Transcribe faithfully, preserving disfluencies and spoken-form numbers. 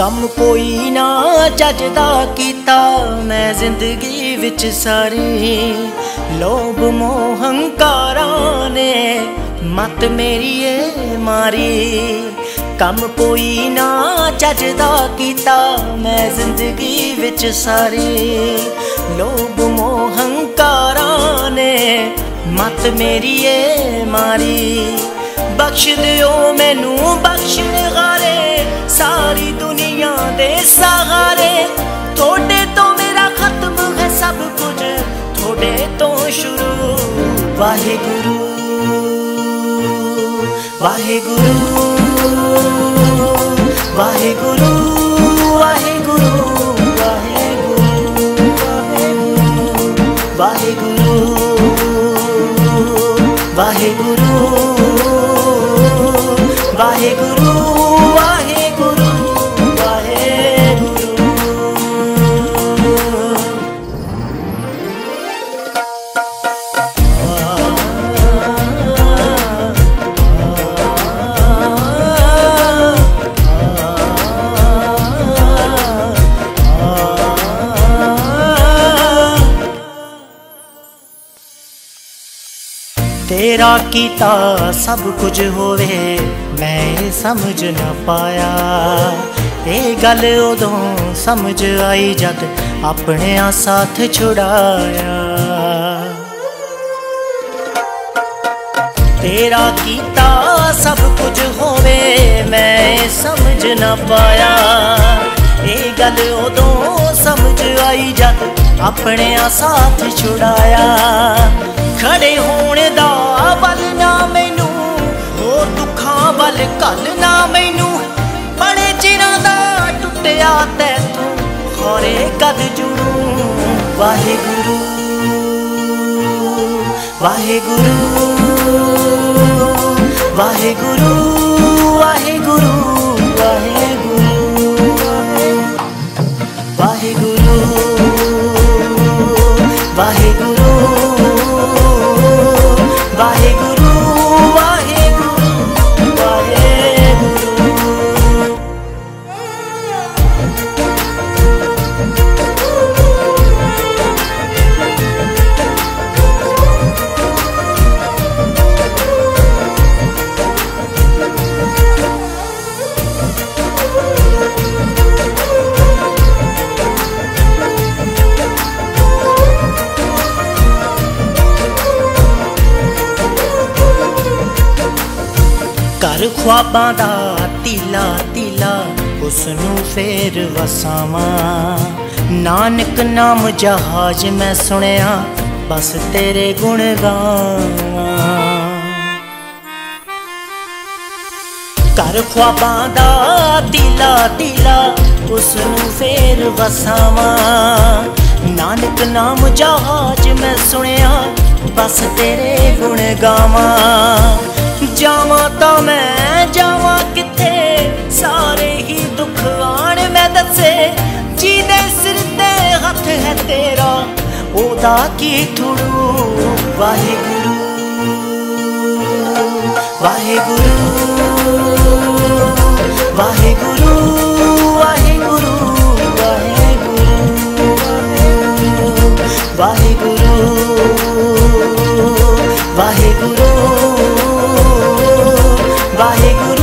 कम कोई ना जजदा कीता मैं जिंदगी विच सारी, लोभ मोह हंकारां ने मत मेरी ए मारी। कम कोई ना जजदा कीता मैं जिंदगी विच सारी, लोभ मोह हंकारां ने मत मेरी ए मारी। बख्श दियो मैनू बख्श गारे सारी दुनिया दे सहारे, थोड़े तो मेरा खत्म है सब कुछ थोड़े तो शुरू। वाहेगुरु वाहेगुरु वाहेगुरु वाहेगुरु वाहेगुरु वाहेगुरु वाहेगुरु वाहेगुरु वाहेगुरु वाहेगुरु। तेरा कीता सब कुछ होवे मैं समझ ना पाया, ये गल उदों समझ आई जद अपने आ साथ छुड़ाया। तेरा कीता सब कुछ होवे मैं समझ ना पाया, ये गल उदों समझ आई जद अपने आ साथ छुड़ाया। खड़े होने दा बल ना मैनू और दुखा बल कल ना मैनू, बड़े चिरा दा टुटिया तैतू खरे कद जुड़ू। वाहेगुरु वाहेगुरु वाहेगुरु वाहेगुरु वाहेगुरु वाहेगुरु वाहेगुरु वाहेगुरु वाहेगुरु वाहेगुरु। कर ख्वाबां दा तीला तीला उसनू फेर वसावां, नानक नाम जहाज मैं सुनिया बस तेरे गुण गावां। कर ख्वाबां दा तीला तीला उसनू फेर वसावां, नानक नाम जहाज मैं सुनिया बस तेरे गुण गावां। जावा तो मैं जावा किथे सारे ही दुख आण मैं दसे, जिदे सिर ते हथ है तेरा ओदा की ठुड़ू। वाहेगुरु वाहेगुरु वाहेगुरु वाहेगुरु वाहेगुरु वाहेगुरु वाहेगुरु वाहेगुरु।